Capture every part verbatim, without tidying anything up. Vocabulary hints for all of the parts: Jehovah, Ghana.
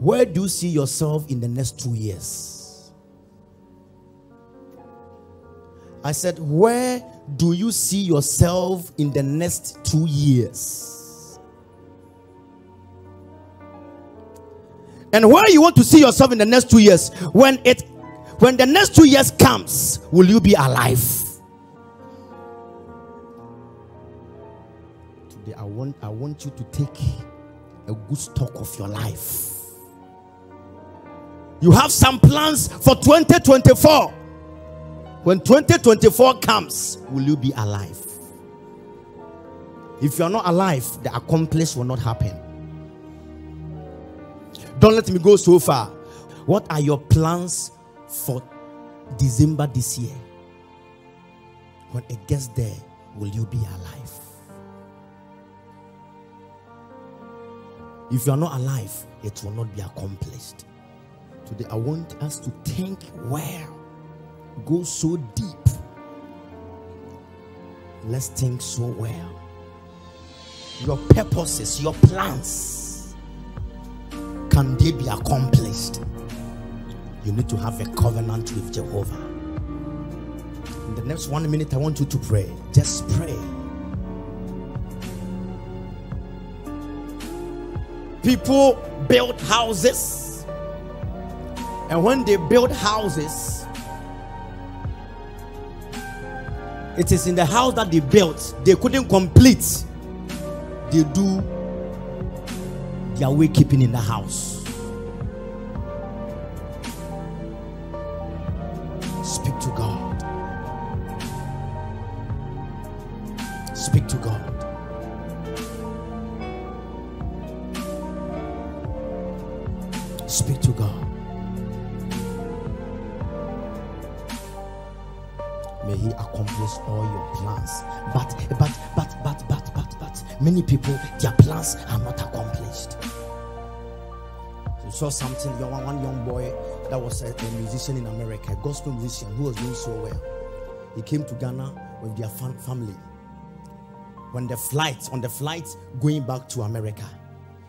Where do you see yourself in the next two years? I said, where do you see yourself in the next two years? And where you want to see yourself in the next two years? When it, when the next two years comes, will you be alive? Today, I want, I want you to take a good stock of your life. You have some plans for twenty twenty-four. When twenty twenty-four comes, will you be alive? If you are not alive, the accomplished will not happen. Don't let me go so far. What are your plans for December this year? When it gets there, will you be alive? If you are not alive, it will not be accomplished. Today, I want us to think well. Go so deep. Let's think so well. Your purposes, your plans, can they be accomplished? You need to have a covenant with Jehovah. In the next one minute, I want you to pray. Just pray. People built houses. And when they build houses, it is in the house that they built. They couldn't complete. They do their waykeeping in the house. Speak to God. Speak to God. Speak to God. May he accomplish all your plans. But, but, but, but, but, but, but, many people, their plans are not accomplished. You saw something, one young boy that was a, a musician in America, a gospel musician who was doing so well. He came to Ghana with their fam family. When the flight, on the flight going back to America,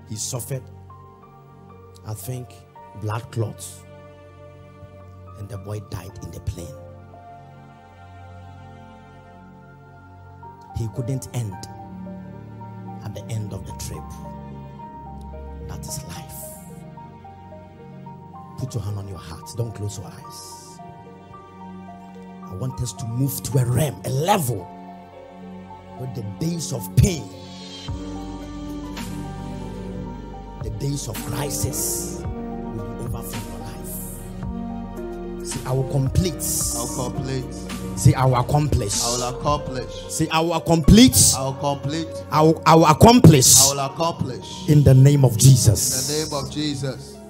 he suffered, I think, blood clots. And the boy died in the plane. He couldn't end at the end of the trip. That is life. Put your hand on your heart. Don't close your eyes. I want us to move to a realm, a level where the days of pain, the days of crisis will be over from your life. See, I will complete. I will complete. Say, I will accomplish. I will accomplish. Say, I will complete. I will complete. I will, I will accomplish. I will accomplish. In the name of Jesus. In the name of Jesus.